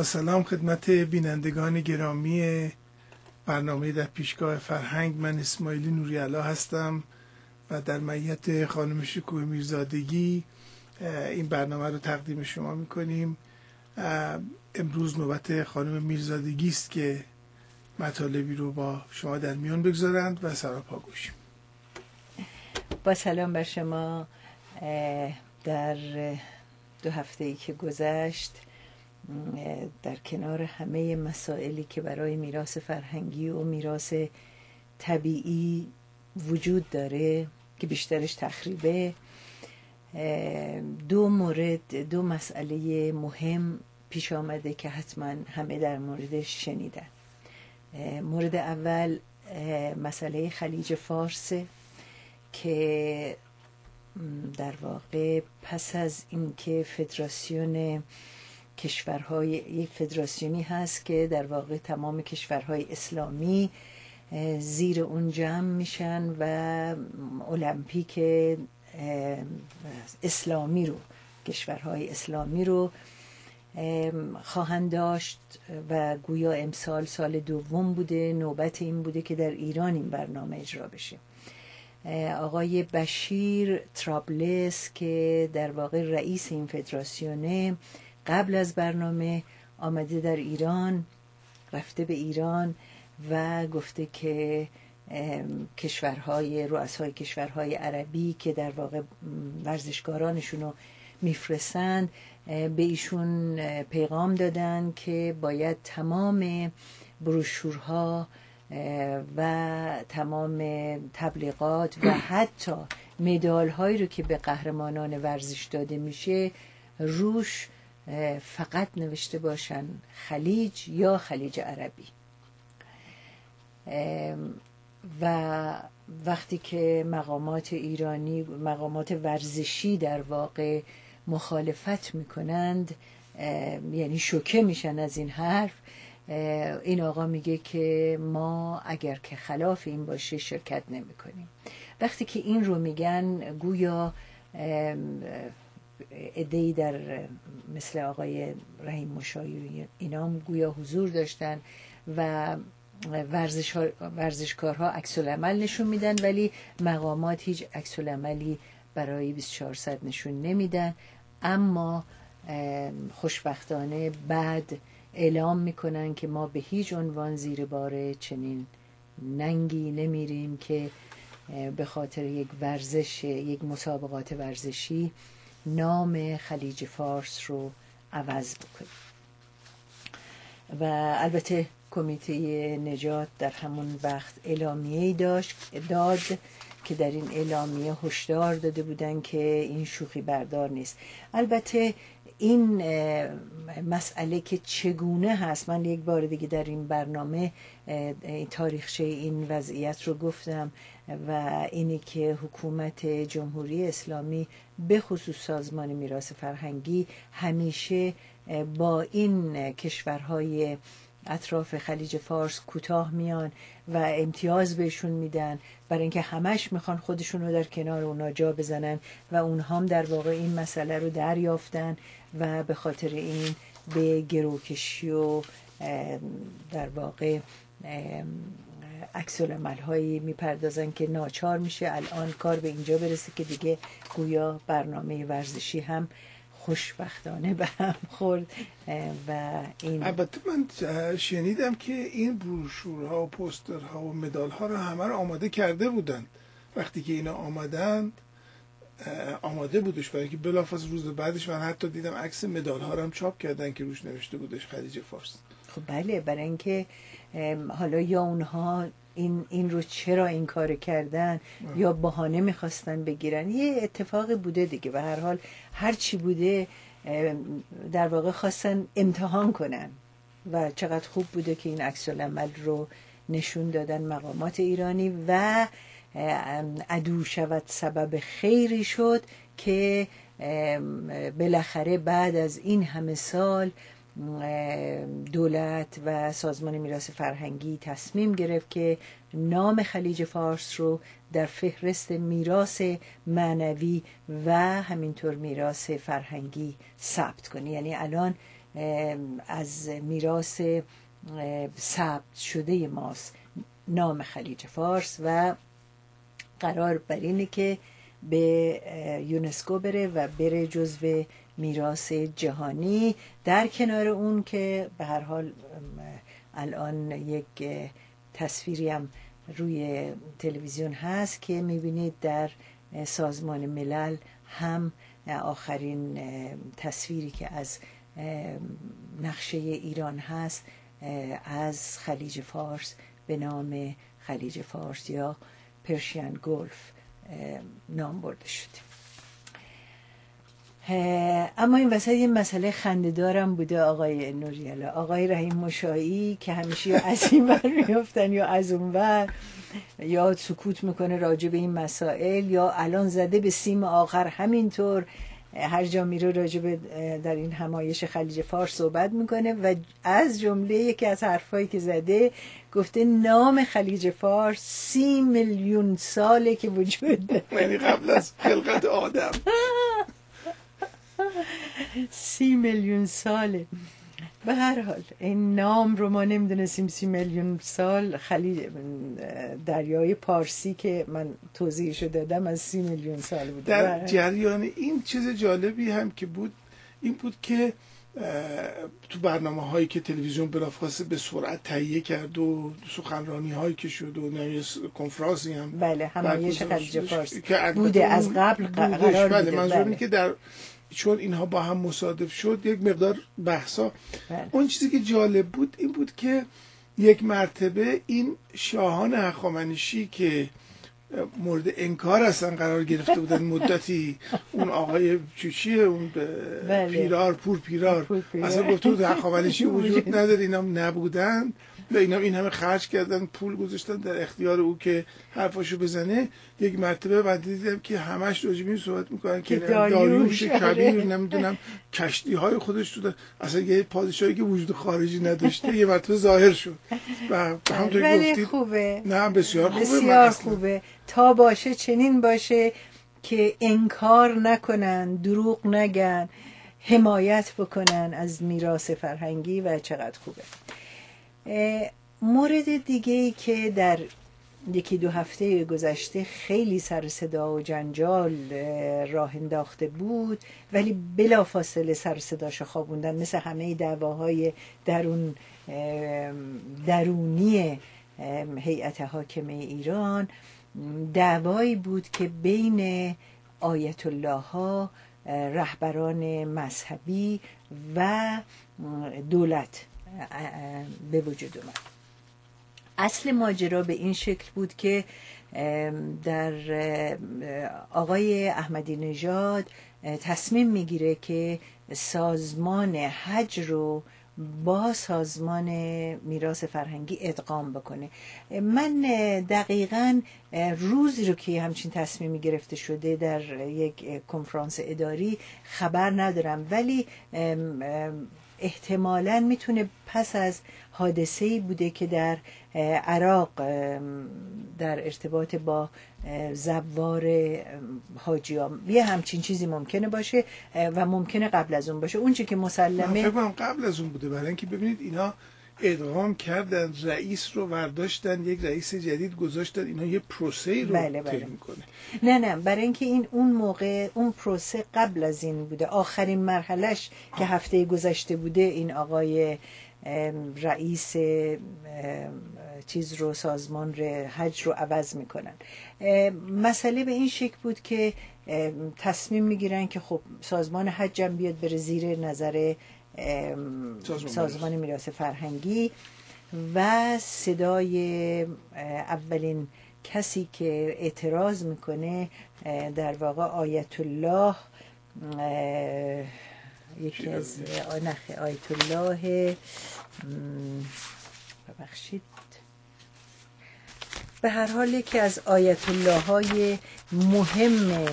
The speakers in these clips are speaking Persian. با سلام خدمت بینندگان گرامی برنامه در پیشگاه فرهنگ. من اسماعیل نوریعلا هستم و در معیت خانم شکوه میرزادگی این برنامه رو تقدیم شما میکنیم. امروز نوبت خانم میرزادگی است که مطالبی رو با شما در میان بگذارند و سراپا گوشیم. با سلام بر شما. در 2 هفته‌ای که گذشت در کنار همه مسائلی که برای میراث فرهنگی و میراث طبیعی وجود داره که بیشترش تخریبه، 2 مسئله مهم پیش آمده که حتما همه در موردش شنیدن. مورد اول مسئله خلیج فارس که در واقع پس از اینکه فدراسیون کشورهای، یک فدراسیونی هست که در واقع تمام کشورهای اسلامی زیر اون جمع میشن و المپیک اسلامی رو، کشورهای اسلامی رو خواهند داشت و گویا امسال سال 2 بوده، نوبت این بوده که در ایران این برنامه اجرا بشه. آقای بشیر ترابلس که در واقع رئیس این فدراسیونه قبل از برنامه آمده در ایران، رفته به ایران و گفته که کشورهای، رؤسای کشورهای عربی که در واقع ورزشکارانشونو میفرستن به ایشون پیغام دادن که باید تمام بروشورها و تمام تبلیغات و حتی مدال‌هایی رو که به قهرمانان ورزش داده میشه روش فقط نوشته باشن خلیج یا خلیج عربی. و وقتی که مقامات ایرانی، مقامات ورزشی در واقع مخالفت میکنند، یعنی شوکه میشن از این حرف، این آقا میگه که ما اگر که خلاف این باشه شرکت نمی کنیم. وقتی که این رو میگن گویا عده‌ای در، مثل آقای رحیم مشایی، اینا هم گویا حضور داشتن و ورزشکارها عکس العمل نشون میدن، ولی مقامات هیچ عکس العملی برای 24 ساعت نشون نمیدن. اما خوشبختانه بعد اعلام میکنن که ما به هیچ عنوان زیر بار چنین ننگی نمیریم که به خاطر یک ورزش، یک مسابقات ورزشی نام خلیج فارس رو عوض بکنیم. و البته کمیته نجات در همون وقت اعلامیه‌ای داد که در این اعلامیه هشدار داده بودن که این شوخی بردار نیست. البته این مسئله که چگونه هست، من یک بار دیگه در این برنامه تاریخچه این وضعیت رو گفتم و اینه که حکومت جمهوری اسلامی به خصوص سازمان میراث فرهنگی همیشه با این کشورهای اطراف خلیج فارس کوتاه میان و امتیاز بهشون میدن، برای اینکه همش میخوان خودشون رو در کنار اونا جا بزنن و اونها هم در واقع این مسئله رو دریافتن و به خاطر این به گروکشی و در واقع عکس العمل‌هایی میپردازن که ناچار میشه الان کار به اینجا برسه که دیگه گویا برنامه ورزشی هم خوشبختانه به هم خورد. و این البته من شنیدم که این بروشورها و پوسترها و مدالها رو همه رو آماده کرده بودند. وقتی که اینا آمدند آماده بودش، برای که بلافاصله روز بعدش من حتی دیدم عکس مدالها رو هم چاپ کردن که روش نوشته بودش خلیج فارس. خب بله، برای اینکه حالا یا اونها این رو چرا این کار کردن یا بهانه میخواستن بگیرن، یه اتفاق بوده دیگه. به هر حال هر چی بوده در واقع خواستن امتحان کنن و چقدر خوب بوده که این عکس العمل رو نشون دادن مقامات ایرانی و عدو شود سبب خیری شد که بالاخره بعد از این همه سال دولت و سازمان میراث فرهنگی تصمیم گرفت که نام خلیج فارس رو در فهرست میراث معنوی و همینطور میراث فرهنگی ثبت کنه. یعنی الان از میراث ثبت شده ماست، نام خلیج فارس، و قرار بر اینه که به یونسکو بره و بره جزو میراث جهانی، در کنار اون که به هر حال الان یک تصویری هم روی تلویزیون هست که میبینید در سازمان ملل هم آخرین تصویری که از نقشه ایران هست از خلیج فارس به نام خلیج فارس یا پرشین گلف نام برده شده. اما این وسط یه مسئله خنده‌دارم بوده آقای نوریعلا، آقای رحیم مشایی که همیشه یا از این ور میفتن یا از اون ور، یا سکوت میکنه راجع به این مسائل، یا الان زده به سیم آخر همینطور هر جا میره راجع به در این همایش خلیج فارس صحبت میکنه، و از جمله یکی از حرفایی که زده گفته نام خلیج فارس 30 میلیون ساله که وجود داره، یعنی قبل از خلقت آدم 30 میلیون ساله. به هر حال این نام رو ما نمیدونستیم، 30 میلیون سال خلیج دریای پارسی که من توضیحشو دادم از 30 میلیون سال بود. در جریان این چیز جالبی هم که بود این بود که تو برنامه هایی که تلویزیون بلافاصله به سرعت تهیه کرد و سخنرانی هایی که شد و کنفرانسی هم بله همایش خلیج فارس بوده از قبل قرار بوده. بله منظور اینه که در چون اینها با هم مصادف شد یک مقدار بحثا بله. اون چیزی که جالب بود این بود که یک مرتبه این شاهان هخامنشی که مورد انکار هستن قرار گرفته بودن مدتی، اون آقای چوچیه اون بله. پور پیرار اصلا گفت تو هخامنشی وجود نداره، اینا نبودن و اینا این همه خرج کردن پول گذاشتن در اختیار او که حرفاشو بزنه. یک مرتبه بعد دیدم که همش راجبی صحبت میکنن که داریوش کبیر نمیدونم کشتی های خودش تو اصلا یه پادشاهی که وجود خارجی نداشته یه مرتبه ظاهر شد و همونطوری گفتید خوبه. نه بسیار خوبه، بسیار خوبه تا باشه چنین باشه که انکار نکنن، دروغ نگن، حمایت بکنن از میراث فرهنگی و چقدر خوبه. مورد دیگه‌ای که در یکی دو هفته گذشته خیلی سر صدا و جنجال راه انداخته بود ولی بلافاصله سر صداش خوابوندن، مثل همه دعواهای درونی هیئت حاکمه ایران، دعوایی بود که بین آیت الله ها، رهبران مذهبی و دولت به وجود اومد. اصل ماجرا به این شکل بود که در آقای احمدی نژاد تصمیم میگیره که سازمان حج رو با سازمان میراث فرهنگی ادغام بکنه. من دقیقاً روزی رو که همچین تصمیمی گرفته شده در یک کنفرانس اداری خبر ندارم، ولی احتمالاً میتونه پس از حادثه‌ای بوده که در عراق در ارتباط با زوار حاجی‌ها یه همچین چیزی ممکنه باشه و ممکنه قبل از اون باشه. اون چیزی که مسلمه فکر کنم قبل از اون بوده، برای اینکه ببینید اینا ادغام کردن، رئیس رو برداشتن، یک رئیس جدید گذاشتن، اینا یه پروسه رو طی می‌کنه. نه برای اینکه این اون موقع اون پروسه قبل از این بوده، آخرین مرحلهش که هفته گذشته بوده این آقای رئیس چیز رو سازمان حج رو عوض میکنن. مسئله به این شکل بود که تصمیم میگیرن که خب سازمان حج هم بیاد بره زیر نظر سازمان میراث فرهنگی، و صدای اولین کسی که اعتراض میکنه در واقع آیت الله، یکی از آیت الله ببخشید به هر حال یکی از آیت الله های مهم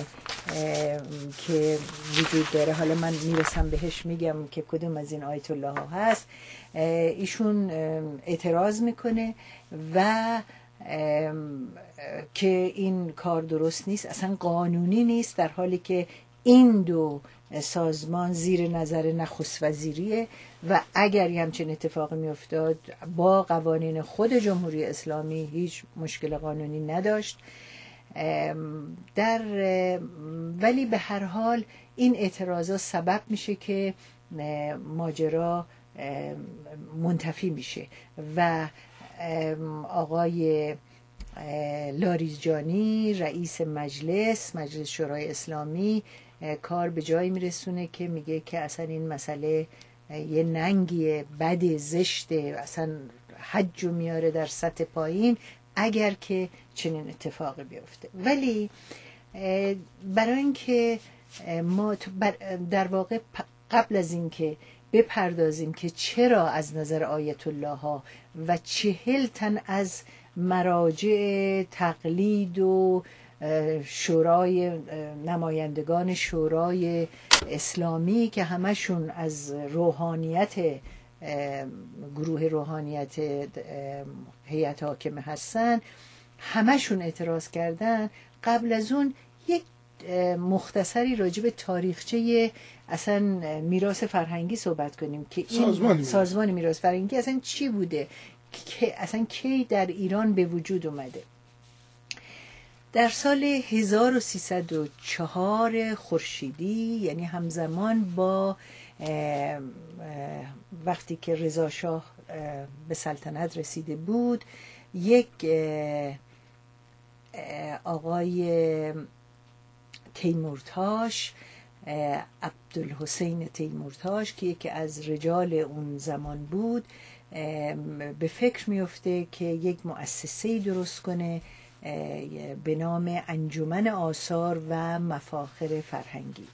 که وجود داره، حالا من میرسم بهش میگم که کدوم از این آیت الله ها هست، ایشون اعتراض میکنه و که این کار درست نیست، اصلا قانونی نیست، در حالی که این دو سازمان زیر نظر نخست وزیریه و اگر همچین اتفاقی میافتاد با قوانین خود جمهوری اسلامی هیچ مشکل قانونی نداشت. ولی به هر حال این اعتراضا سبب میشه که ماجرا منتفی میشه و آقای لاریجانی رئیس مجلس شورای اسلامی کار به جایی میرسونه که میگه که اصلا این مسئله یه ننگیه، بد، زشته، اصلا حجو میاره در سطح پایین اگر که چنین اتفاقی بیفته. ولی برای اینکه ما در واقع قبل از اینکه بپردازیم که چرا از نظر آیت الله ها و 40 تن از مراجع تقلید و شورای نمایندگان شورای اسلامی که همشون از روحانیت گروه روحانیت هیئت حاکمه هستن، همشون اعتراض کردن، قبل از اون یک مختصری راجع به تاریخچه اصلا میراث فرهنگی صحبت کنیم که این سازمان میراث فرهنگی اصلا چی بوده، که اصلا کی در ایران به وجود اومده. در سال 1304 خورشیدی، یعنی همزمان با وقتی که رضا شاه به سلطنت رسیده بود، یک آقای تیمورتاش، عبدالحسین تیمورتاش که یکی از رجال اون زمان بود، به فکر میفته که یک مؤسسه‌ای درست کنه به نام انجمن آثار و مفاخر فرهنگی،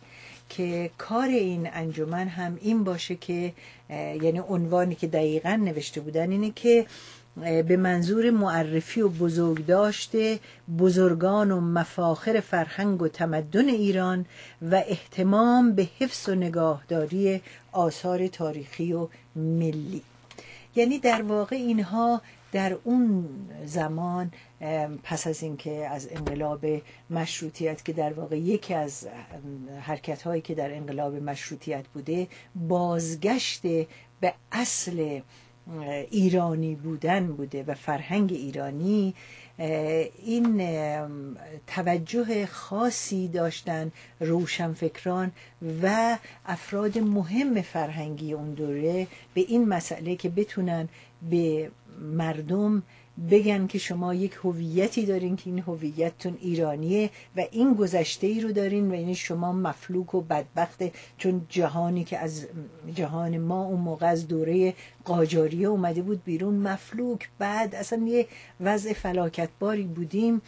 که کار این انجمن هم این باشه که، یعنی عنوانی که دقیقاً نوشته بودن اینه که به منظور معرفی و بزرگداشت بزرگان و مفاخر فرهنگ و تمدن ایران و اهتمام به حفظ و نگهداری آثار تاریخی و ملی. یعنی در واقع اینها در اون زمان پس از اینکه از انقلاب مشروطیت، که در واقع یکی از حرکت‌هایی که در انقلاب مشروطیت بوده، بازگشت به اصل ایرانی بودن بوده و فرهنگ ایرانی، این توجه خاصی داشتن روشنفکران و افراد مهم فرهنگی اون دوره به این مسئله که بتونن به مردم بگن که شما یک هویتی دارین که این هویتتون ایرانیه و این گذشته ای رو دارین و یعنی شما مفلوک و بدبخته، چون جهانی که از جهان ما اون موقع از دوره قاجاریه اومده بود بیرون، مفلوک، بعد اصلا یه وضع فلاکتباری بودیم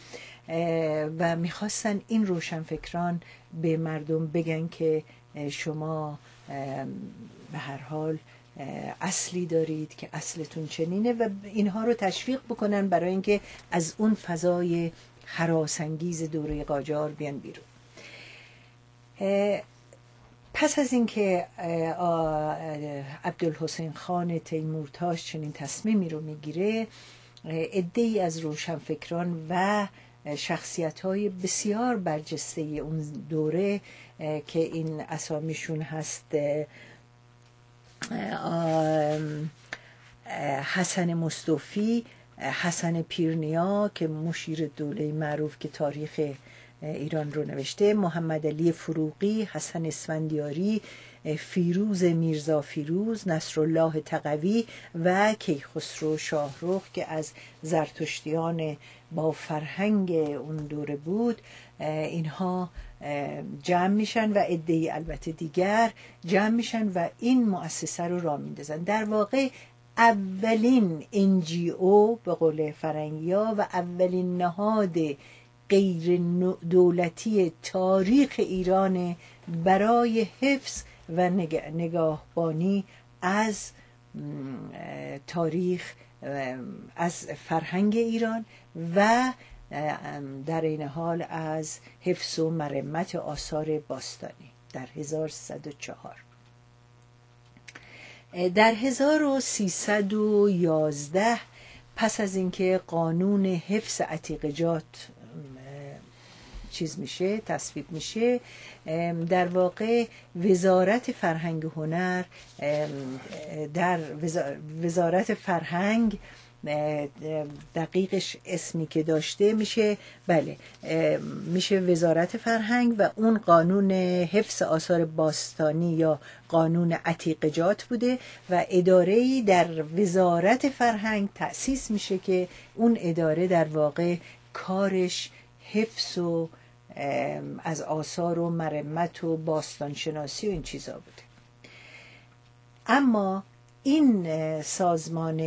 و میخواستن این روشنفکران به مردم بگن که شما به هر حال اصلی دارید که اصلتون چنینه و اینها رو تشویق بکنن برای اینکه از اون فضای هراسانگیز دوره قاجار بیان بیرون. پس از اینکه عبدالحسین خان تیمورتاش چنین تصمیمی رو میگیره، عده‌ای از روشنفکران و شخصیت‌های بسیار برجسته اون دوره که این اسامیشون هست حسن مصطفی، حسن پیرنیا که مشیر دوله معروف که تاریخ ایران رو نوشته، محمد علی فروغی، حسن اسفندیاری، فیروز میرزا فیروز، نصر الله تقوی و کیخسرو شاهرخ که از زرتشتیان با فرهنگ اون دوره بود، اینها جمع میشن و عده‌ای البته دیگر جمع میشن و این مؤسسه رو راه میندازن. در واقع اولین NGO به قول فرنگیا و اولین نهاد غیر دولتی تاریخ ایران برای حفظ و نگاهبانی از تاریخ، از فرهنگ ایران و در این حال از حفظ و مرمت آثار باستانی در 1304. در 1311 پس از اینکه قانون حفظ عتیقه‌جات چیز میشه، تصویب میشه. در واقع وزارت فرهنگ و هنر در وزارت فرهنگ دقیقش اسمی که داشته میشه، بله میشه وزارت فرهنگ، و اون قانون حفظ آثار باستانی یا قانون عتیقجات بوده و اداره‌ای در وزارت فرهنگ تأسیس میشه که اون اداره در واقع کارش حفظ و از آثار و مرمت و باستانشناسی و این چیزا بوده. اما این سازمان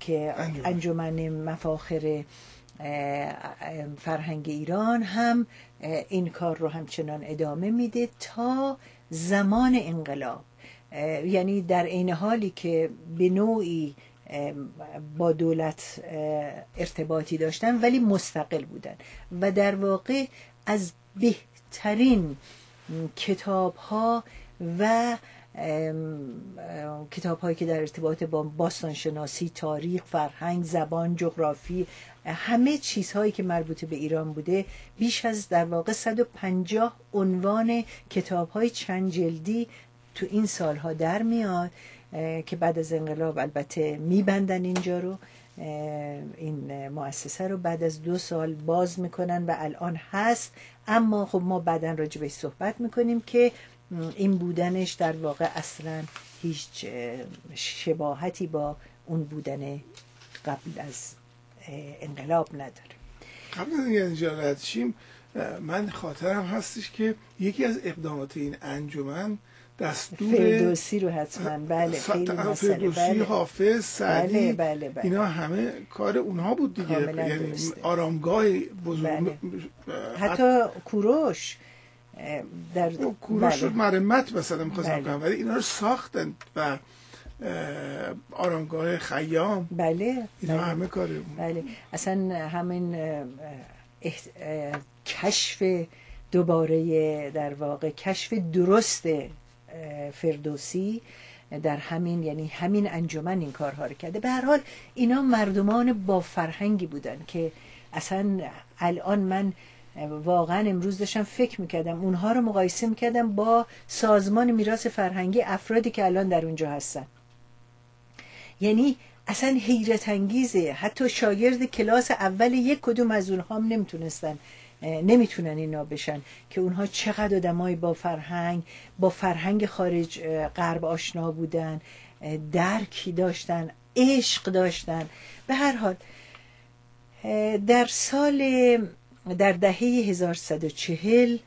که انجمن مفاخر فرهنگ ایران هم این کار رو همچنان ادامه میده تا زمان انقلاب، یعنی در عین حالی که به نوعی با دولت ارتباطی داشتن ولی مستقل بودن و در واقع از بهترین کتاب‌ها و کتاب هایی که در ارتباط با باستانشناسی، تاریخ، فرهنگ، زبان، جغرافی، همه چیزهایی که مربوط به ایران بوده، بیش از در واقع 150 عنوان کتاب های چند جلدی تو این سالها در میاد که بعد از انقلاب البته میبندن اینجا رو، این مؤسسه رو بعد از 2 سال باز میکنن و الان هست. اما خب ما بعدن راجبش صحبت میکنیم که این بودنش در واقع اصلا هیچ شباهتی با اون بودن قبل از انقلاب نداره. قبل از اینکه رد شیم، من خاطرم هستش که یکی از اقدامات این انجمن دستور فردوسی رو حتما، بله خیلی مسئله، فردوسی، حافظ، سعدی، بله. اینا همه کار اونها بود دیگه، یعنی آرامگاه بزرگ، بله. حتی کوروش در کوروش مرمت مثلا می‌خواستم کنم، ولی اینا رو ساختن و آرامگاه خیام، بله اینا همه کاره بود. بله اصلا همین کشف دوباره، در واقع کشف درست فردوسی در همین، یعنی همین انجمن این کارها رو کرده. به هر حال اینا مردمان با فرهنگی بودن که اصلا الان من واقعا امروز داشتم فکر میکردم، اونها رو مقایسه میکردم با سازمان میراث فرهنگی، افرادی که الان در اونجا هستن، یعنی اصلا حیرت انگیزه. حتی شاگرد کلاس اول یک کدوم از اونها هم نمیتونن اینا بشن که اونها چقدر آدمای با فرهنگ خارج غرب آشنا بودن، درکی داشتن، عشق داشتن. به هر حال در دهه 1140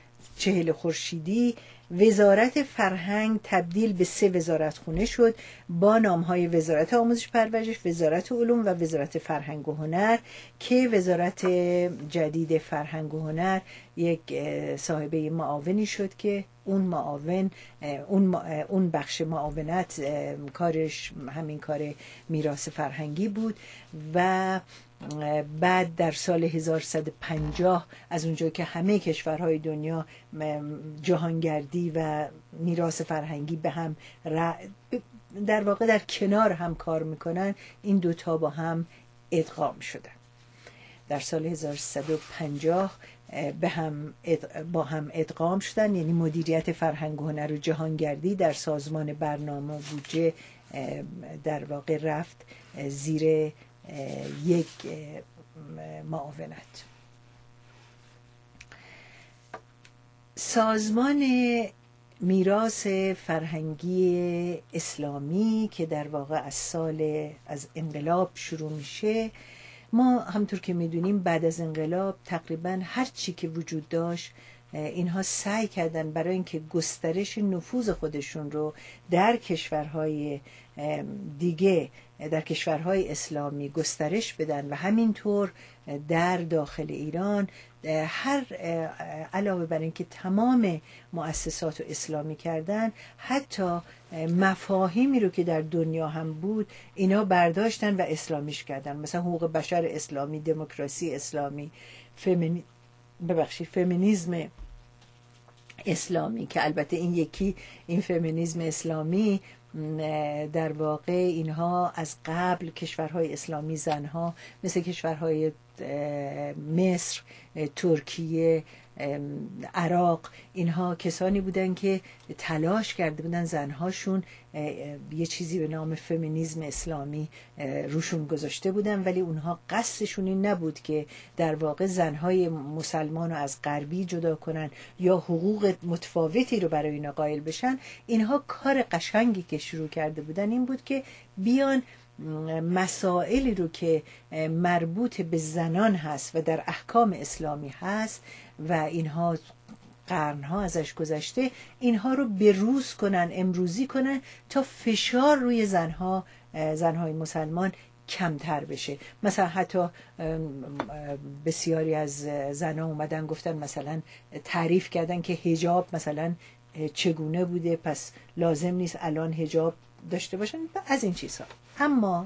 خورشیدی وزارت فرهنگ تبدیل به 3 وزارتخونه شد با نامهای وزارت آموزش پرورش، وزارت علوم و وزارت فرهنگ و هنر، که وزارت جدید فرهنگ و هنر یک صاحبه معاونی شد که اون بخش معاونت کارش همین کار میراث فرهنگی بود. و بعد در سال 1150 از اونجا که همه کشورهای دنیا جهانگردی و میراث فرهنگی به هم در واقع در کنار هم کار میکنن، این دوتا با هم ادغام شدن. در سال 1150 با هم ادغام شدن، یعنی مدیریت فرهنگ و هنر و جهانگردی در سازمان برنامه و بودجه در واقع رفت زیر یک معاونت. سازمان میراث فرهنگی اسلامی که در واقع از انقلاب شروع میشه، ما همطور که میدونیم بعد از انقلاب تقریبا هر چی که وجود داشت اینها سعی کردن برای اینکه گسترش نفوذ خودشون رو در کشورهای دیگه، در کشورهای اسلامی گسترش بدن و همینطور در داخل ایران. علاوه بر اینکه تمام مؤسسات رو اسلامی کردن، حتی مفاهیمی رو که در دنیا هم بود اینا برداشتن و اسلامیش کردن، مثلا حقوق بشر اسلامی، دموکراسی اسلامی، فمینیزم اسلامی، که البته این فمینیزم اسلامی در واقع اینها از قبل کشورهای اسلامی زنها مثل کشورهای مصر، ترکیه، عراق، اینها کسانی بودن که تلاش کرده بودن زنهاشون یه چیزی به نام فمینیسم اسلامی روشون گذاشته بودن، ولی اونها قصدشون این نبود که در واقع زنهای مسلمان رو از غربی جدا کنن یا حقوق متفاوتی رو برای اینا قائل بشن. اینها کار قشنگی که شروع کرده بودن این بود که بیان مسائلی رو که مربوط به زنان هست و در احکام اسلامی هست و اینها قرنها ازش گذشته، اینها رو بروز کنن، امروزی کنن تا فشار روی زنهای مسلمان کمتر بشه. مثلا حتی بسیاری از زنها اومدن گفتن، مثلا تعریف کردن که حجاب مثلا چگونه بوده، پس لازم نیست الان حجاب داشته باشن و از این چیزها. اما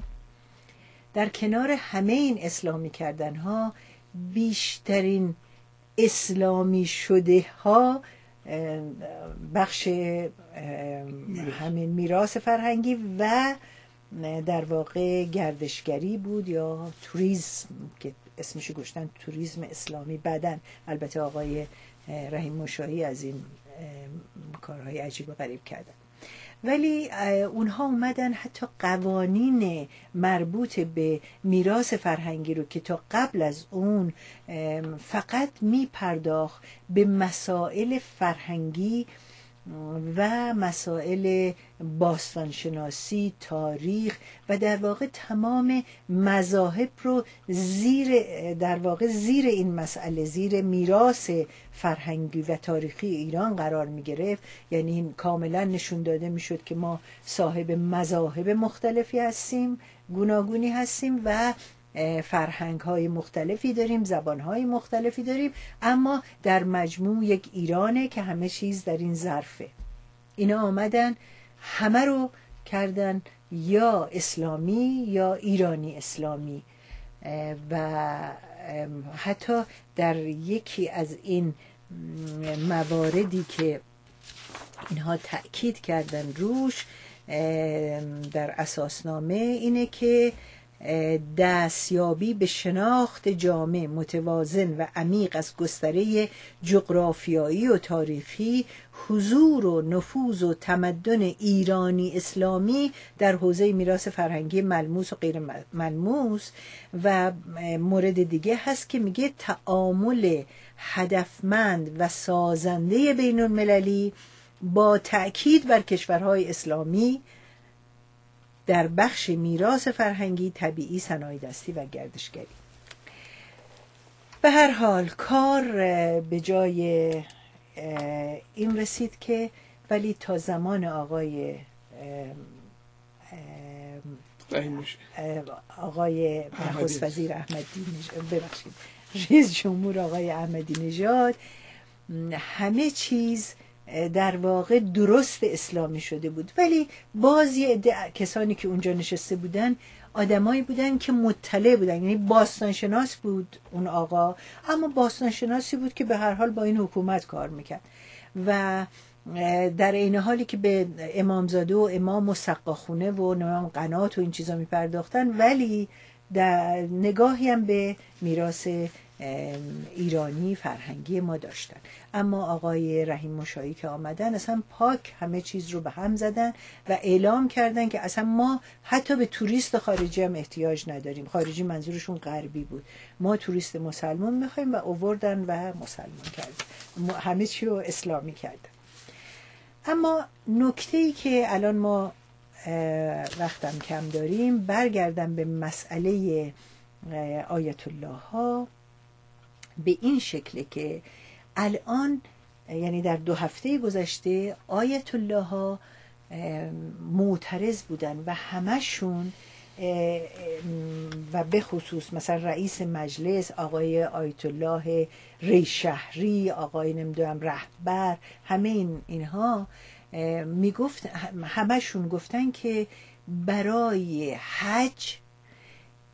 در کنار همه این اسلامی کردن ها، بیشترین اسلامی شده ها بخش همین میراث فرهنگی و در واقع گردشگری بود یا توریسم که اسمش گذاشتن توریسم اسلامی. بعداً البته آقای رحیم مشایی از این کارهای عجیب و غریب کردن، ولی اونها اومدن حتی قوانین مربوط به میراث فرهنگی رو که تا قبل از اون فقط میپرداخت به مسائل فرهنگی و مسائل باستانشناسی، تاریخ و در واقع تمام مذاهب رو در واقع زیر این مسئله، زیر میراث فرهنگی و تاریخی ایران قرار می گرفت. یعنی این کاملا نشون داده می شد که ما صاحب مذاهب مختلفی هستیم، گوناگونی هستیم و فرهنگ های مختلفی داریم، زبان های مختلفی داریم، اما در مجموع یک ایرانه که همه چیز در این ظرفه. اینا آمدن همه رو کردن یا اسلامی یا ایرانی اسلامی و حتی در یکی از این مواردی که اینها تأکید کردن روش در اساسنامه اینه که دستیابی به شناخت جامع، متوازن و عمیق از گستره جغرافیایی و تاریخی، حضور و نفوذ و تمدن ایرانی اسلامی در حوزه میراث فرهنگی ملموس و غیر ملموس. و مورد دیگه هست که میگه تعامل هدفمند و سازنده بین المللی با تأکید بر کشورهای اسلامی در بخش میراث فرهنگی، طبیعی، صنایع دستی و گردشگری. به هر حال کار به جای این رسید که ولی تا زمان آقای نخست وزیر احمدی نژاد، ببخشید رئیس جمهور آقای احمدی نژاد، همه چیز در واقع درست اسلامی شده بود. ولی بعضی کسانی که اونجا نشسته بودن آدمایی بودن که مطلع بودن، یعنی باستانشناس بود اون آقا، اما باستانشناسی بود که به هر حال با این حکومت کار میکرد و در این حالی که به امامزاده و امام و سقاخونه و امام قنات و این چیزا میپرداختن، ولی در نگاهی هم به میراث ایرانی فرهنگی ما داشتن. اما آقای رحیم مشایی که آمدن اصلا پاک همه چیز رو به هم زدن و اعلام کردن که اصلا ما حتی به توریست خارجی هم احتیاج نداریم. خارجی منظورشون غربی بود، ما توریست مسلمان میخوایم و آوردن و مسلمان کردن، همه چی رو اسلامی کردن. اما نکته‌ای که الان ما وقتم کم داریم، برگردم به مسئله آیت الله ها به این شکل که الان، یعنی در 2 هفته گذشته، آیت الله ها معترض بودن و همشون و به خصوص مثلا رئیس مجلس آقای آیت الله ریشهری، آقای نمیدونم رهبر، همه اینها میگفتن، همشون گفتن که برای حج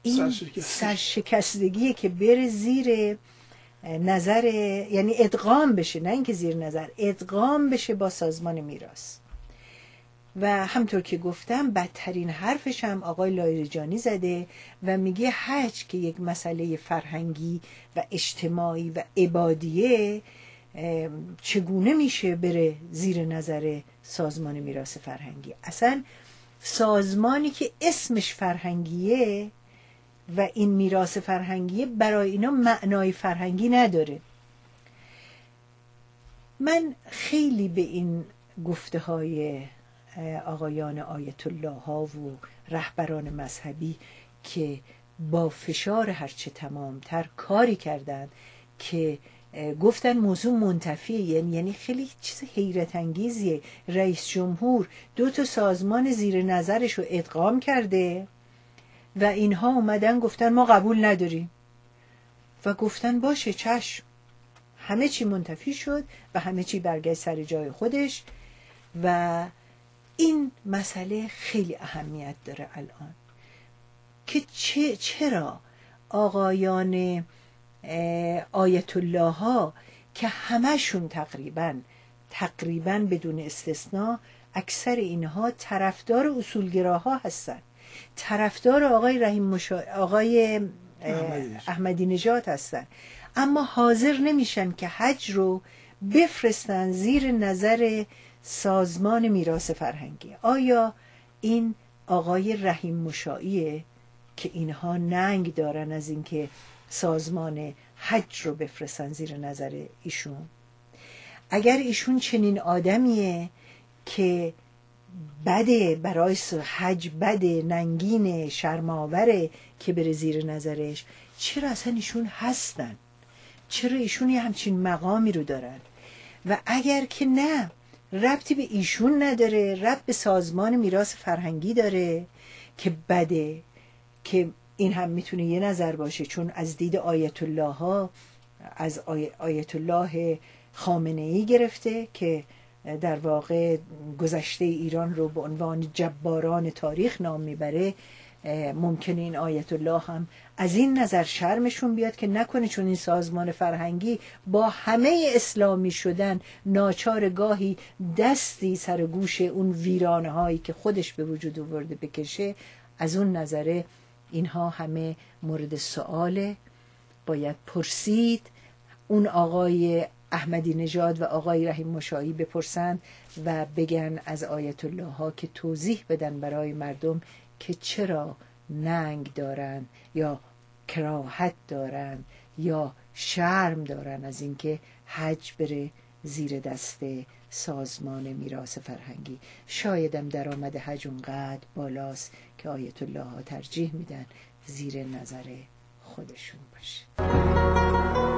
این سرشکستگیه که بره زیر نظر، یعنی ادغام بشه، نه اینکه زیر نظر، ادغام بشه با سازمان میراث. و همطور که گفتم بدترین حرفش هم آقای لاریجانی زده و میگه حج که یک مسئله فرهنگی و اجتماعی و عبادیه چگونه میشه بره زیر نظر سازمان میراث فرهنگی؟ اصلا سازمانی که اسمش فرهنگیه و این میراث فرهنگیه برای اینا معنای فرهنگی نداره. من خیلی به این گفته های آقایان آیت الله ها و رهبران مذهبی که با فشار هرچه تمامتر کاری کردند که گفتن موضوع منتفیه، یعنی خیلی چیز حیرت انگیزیه. رئیس جمهور دو تا سازمان زیر نظرش رو ادغام کرده و اینها اومدن گفتن ما قبول نداریم و گفتن باشه چشم، همه چی منتفی شد و همه چی برگشت سر جای خودش. و این مسئله خیلی اهمیت داره الان که چرا آقایان آیت الله ها که همشون تقریبا بدون استثنا اکثر اینها طرفدار اصولگراها هستن، طرفدار آقای احمدی نژاد هستن، اما حاضر نمیشن که حج رو بفرستن زیر نظر سازمان میراث فرهنگی. آیا این آقای رحیم مشاییه که اینها ننگ دارن از اینکه سازمان حج رو بفرستن زیر نظر ایشون؟ اگر ایشون چنین آدمیه که بده، برای حج بده، ننگینه، شرماوره که بره زیر نظرش، چرا اصلا ایشون هستن؟ چرا ایشون یه همچین مقامی رو دارن؟ و اگر که نه، ربطی به ایشون نداره، ربط به سازمان میراث فرهنگی داره که بده، که این هم میتونه یه نظر باشه، چون از دید آیت الله ها، از آیت الله خامنه ای گرفته که در واقع گذشته ایران رو به عنوان جباران تاریخ نام میبره، ممکنه این آیت الله هم از این نظر شرمشون بیاد که نکنه چون این سازمان فرهنگی با همه اسلامی شدن ناچار گاهی دستی سر گوش اون ویرانه هایی که خودش به وجود آورده بکشه. از اون نظره اینها همه مورد سؤاله، باید پرسید. اون آقای احمدی نژاد و آقای رحیم مشایی بپرسن و بگن از آیت الله ها که توضیح بدن برای مردم که چرا ننگ دارن یا کراهت دارن یا شرم دارن از اینکه حج بره زیر دست سازمان میراث فرهنگی. شایدم درآمد حج اونقدر بالاست که آیت الله ها ترجیح میدن زیر نظر خودشون باشه.